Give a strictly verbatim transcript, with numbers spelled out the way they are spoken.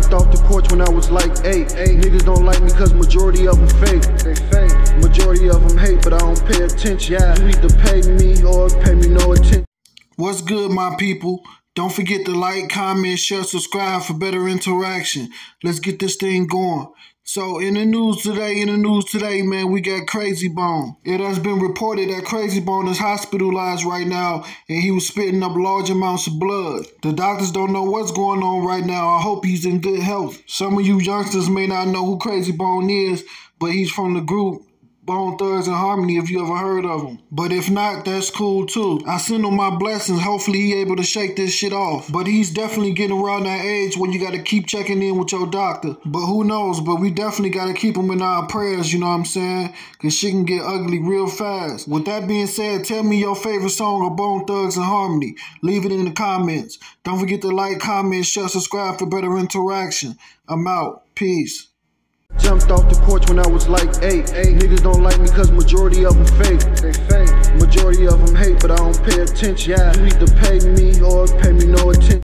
jumped off the porch when I was like eight. eight. Niggas don't like me cause majority of them fake. They fake. Majority of them hate, but I don't pay attention. Yeah. You either pay me or pay me no attention. What's good, my people? Don't forget to like, comment, share, subscribe for better interaction. Let's get this thing going. So in the news today, in the news today, man, we got Krayzie Bone. It has been reported that Krayzie Bone is hospitalized right now and he was spitting up large amounts of blood. The doctors don't know what's going on right now. I hope he's in good health. Some of you youngsters may not know who Krayzie Bone is, but he's from the group Bone Thugs-N-Harmony, if you ever heard of him. But if not, that's cool too. I send him my blessings. Hopefully he able to shake this shit off. But he's definitely getting around that age when you gotta keep checking in with your doctor. But who knows, but we definitely gotta keep him in our prayers, you know what I'm saying? Cause shit can get ugly real fast. With that being said, tell me your favorite song of Bone Thugs-N-Harmony. Leave it in the comments. Don't forget to like, comment, share, subscribe for better interaction. I'm out. Peace. Jumped off the porch when I was like eight. eight. Niggas don't like me cause majority of them fake. They fake. Majority of them hate, but I don't pay attention. Yeah. You either pay me or pay me no attention.